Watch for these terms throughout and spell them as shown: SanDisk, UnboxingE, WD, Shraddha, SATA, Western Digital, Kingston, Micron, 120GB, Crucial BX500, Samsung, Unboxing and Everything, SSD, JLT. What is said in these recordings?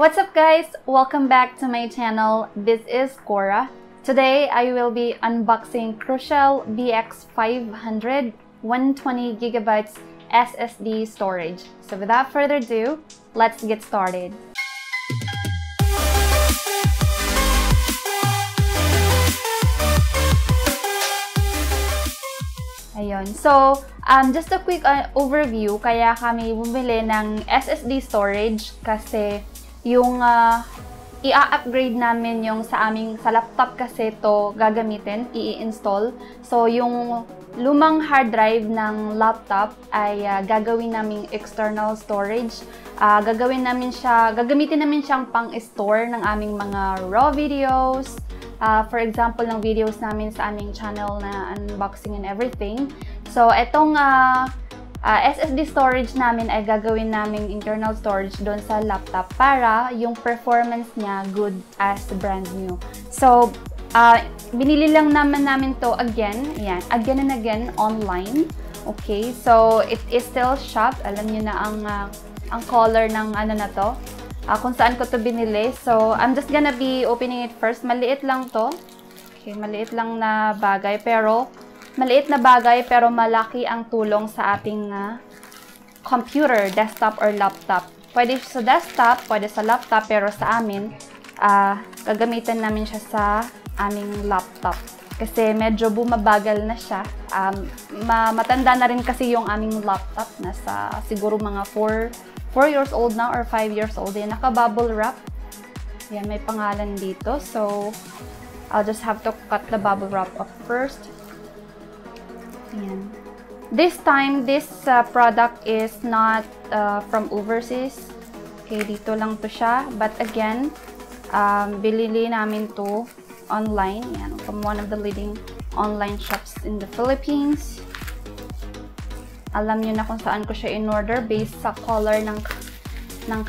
What's up guys? Welcome back to my channel. This is Cora. Today I will be unboxing Crucial BX500 120GB SSD storage. So without further ado, let's get started. Ayun. So, just a quick overview, kaya kami bumili ng SSD storage kasi yung i-upgrade namin yung sa laptop kasi to gagamitin, i-install. So, yung lumang hard drive ng laptop ay gagawin naming external storage. Gagamitin namin siyang pang-store ng aming mga raw videos. For example, ng videos namin sa aming channel na Unboxing and Everything. So, itong SSD storage namin ay gagawin naming internal storage doon sa laptop para yung performance niya good as brand new. So, binili lang naman namin to again. Ayan, again and again online. Okay, so it is still shop. Alam niyo na ang color ng ano na to. Kung saan ko to binili. So, I'm just gonna be opening it first. Maliit lang to. Okay, maliit lang na bagay. Pero, malaki ang tulong sa ating computer, desktop or laptop. Pwede sa desktop, pwede sa laptop. Pero sa amin, gagamitan namin siya sa aming laptop. Kasi medyo bumabagal na siya. Matanda na rin kasi yung aming laptop. Nasa siguro mga 4 years old na or 5 years old. Yan, naka-bubble wrap. Yan, may pangalan dito. So, I'll just have to cut the bubble wrap off first. Yan. This time, this product is not from overseas. Okay, dito lang to siya. But again, binili namin to online. Yan, from one of the leading online shops in the Philippines. Alam niyo na kung saan ko siya in-order based sa color ng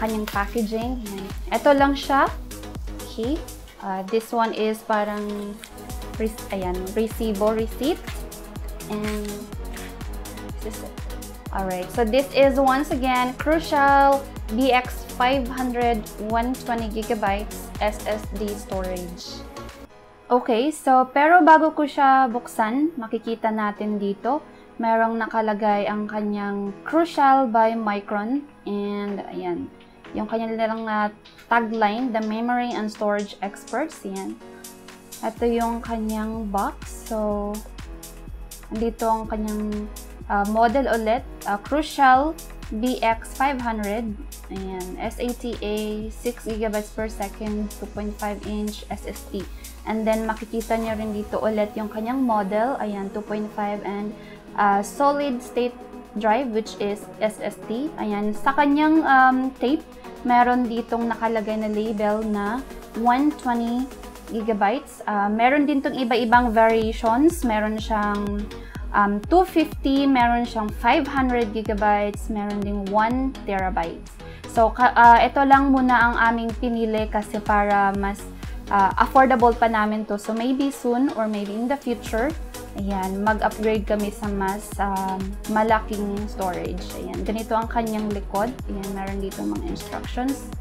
kanyang packaging. Ayan. Ito lang siya. Okay. This one is parang receipt. And this is it. Alright. So this is once again Crucial BX500 120GB SSD storage. Okay. So, pero bago ko siya buksan, makikita natin dito. Merong nakalagay ang kanyang Crucial by Micron. And, ayan. Yung kanyang nilang tagline, the memory and storage experts. Ayan. Ito yung kanyang box. So, andito ang kanyang model ulit. Crucial BX500. Ayan. SATA 6GB per second, 2.5-inch SSD. And then, makikita nyo rin dito ulit yung kanyang model. Ayan, 2.5 and solid state drive which is SSD. Ayan, sa kanyang tape, meron ditong nakalagay na label na 120GB. Meron din tong iba-ibang variations. Meron siyang 250, meron siyang 500GB, meron ding 1TB. So, ito lang muna ang aming pinili kasi para mas affordable pa namin to. So, maybe soon or maybe in the future, ayan, mag-upgrade kami sa mas malaking storage. Ayan, ganito ang kanyang likod. Ayan, meron dito mga instructions.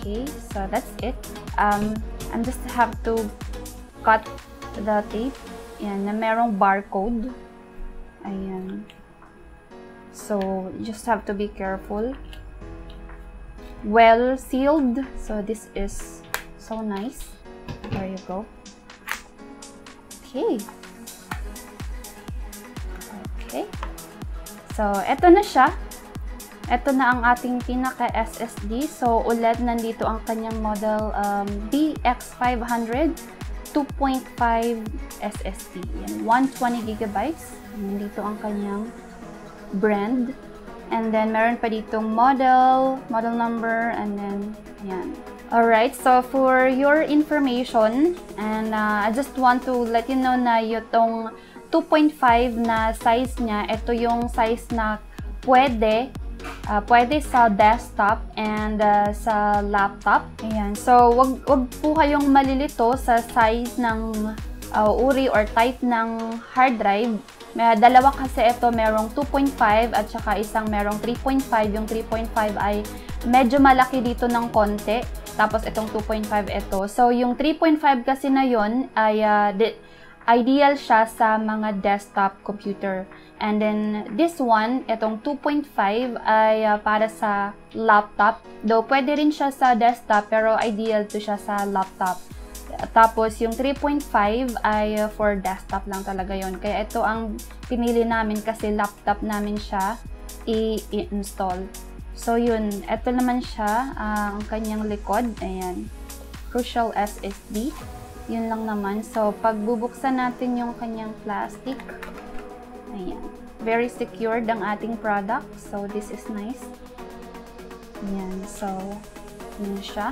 Okay, so that's it. I'm just have to cut the tape. Ayan, na merong barcode. Ayan. So, you just have to be careful. Well sealed. So, this is so nice. There you go. Okay. Okay. So, eto na siya. Eto na ang ating pinaka-SSD. So, ulit nandito ang kanyang model BX500 2.5 SSD. Yan, 120GB. Nandito ang kanyang brand. And then, meron pa ditong model number, and then, yan. Alright, so for your information, and I just want to let you know na itong 2.5 na size niya, ito yung size na pwede sa desktop and sa laptop. Ayan. So, wag po kayong malilito sa size ng uri or type ng hard drive. May dalawa kasi ito, merong 2.5 at saka isang merong 3.5. Yung 3.5 ay medyo malaki dito ng konti. Tapos itong 2.5 ito. So yung 3.5 kasi na yon ay ideal siya sa mga desktop computer. And then this one, itong 2.5 ay para sa laptop. Though pwede rin siya sa desktop pero ideal to siya sa laptop. Tapos, yung 3.5 ay for desktop lang talaga yon. Kaya ito ang pinili namin kasi laptop namin siya i-install. So, yun. Ito naman siya, ang kanyang likod. Ayan. Crucial SSD. Yun lang naman. So, pag bubuksan natin yung kanyang plastic. Ayan. Very secured ang ating product. So, this is nice. Ayan. So, yun siya.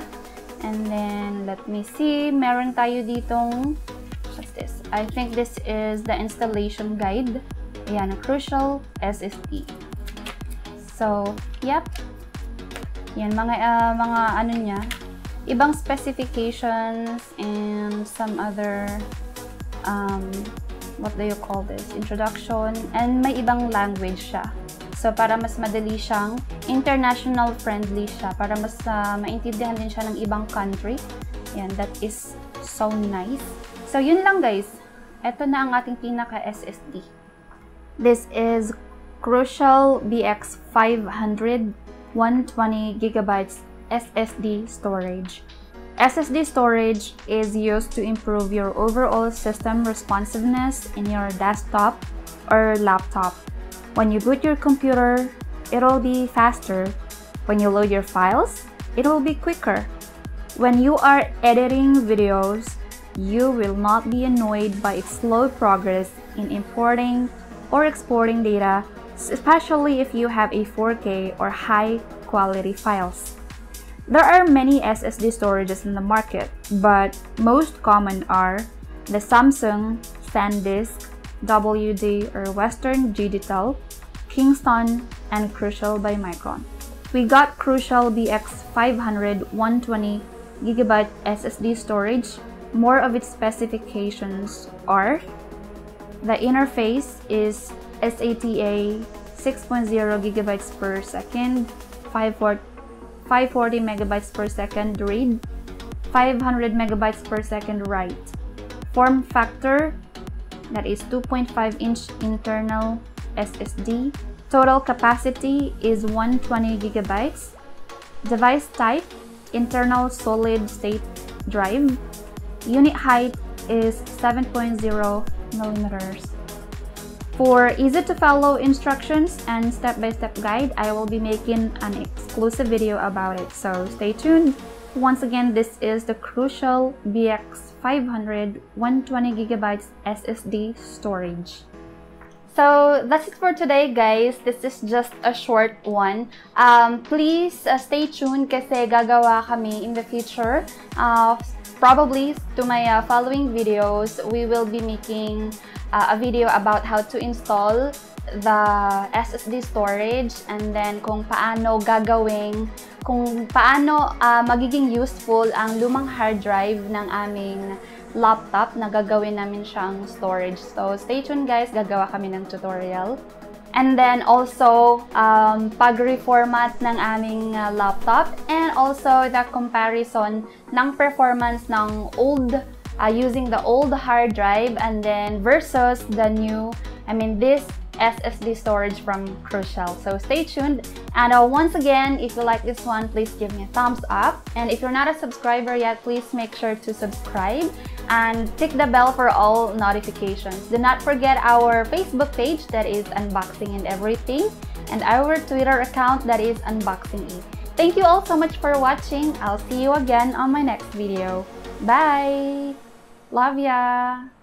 And then, let me see, meron tayo ditong, what's this? I think this is the installation guide. Ayan, Crucial SSD. So, yep. Ayan, mga ano niya, ibang specifications and some other, what do you call this? Introduction. And may ibang language siya. So, para mas madali siyang international friendly siya. Para mas maintindihan din siya ng ibang country. Ayan, that is so nice. So, yun lang guys. Ito na ang ating pinaka-SSD. This is Crucial BX500 120GB SSD storage. SSD storage is used to improve your overall system responsiveness in your desktop or laptop. When you boot your computer, it'll be faster. When you load your files, it'll be quicker. When you are editing videos, you will not be annoyed by its slow progress in importing or exporting data, especially if you have a 4K or high-quality files. There are many SSD storages in the market, but most common are the Samsung, SanDisk, WD or Western Digital, Kingston, and Crucial by Micron. We got Crucial BX500 120GB SSD storage. More of its specifications are the interface is SATA 6.0GB per second, 540MB per second read, 500MB per second write. Form factor, that is 2.5-inch internal SSD. Total capacity is 120GB. Device type, internal solid-state drive. Unit height is 7.0mm. For easy-to-follow instructions and step-by-step guide, I will be making an exclusive video about it, so stay tuned. Once again, this is the Crucial BX500 120GB SSD storage. So that's it for today guys. This is just a short one. Please stay tuned kasi gagawa kami in the future. Probably to my following videos, we will be making a video about how to install the SSD storage and then kung paano magiging useful ang lumang hard drive ng aming laptop na gagawin namin siyang storage. So, stay tuned guys, gagawa kami ng tutorial. And then also, pag-reformat ng aming laptop and also the comparison ng performance ng old, using the old hard drive and then versus the new, this SSD storage from Crucial. So stay tuned, and once again, if you like this one, please give me a thumbs up, and if you're not a subscriber yet, please make sure to subscribe and tick the bell for all notifications. Do not forget our Facebook page, that is Unboxing and Everything, and our Twitter account, that is UnboxingE. Thank you all so much for watching. I'll see you again on my next video. Bye! Love ya!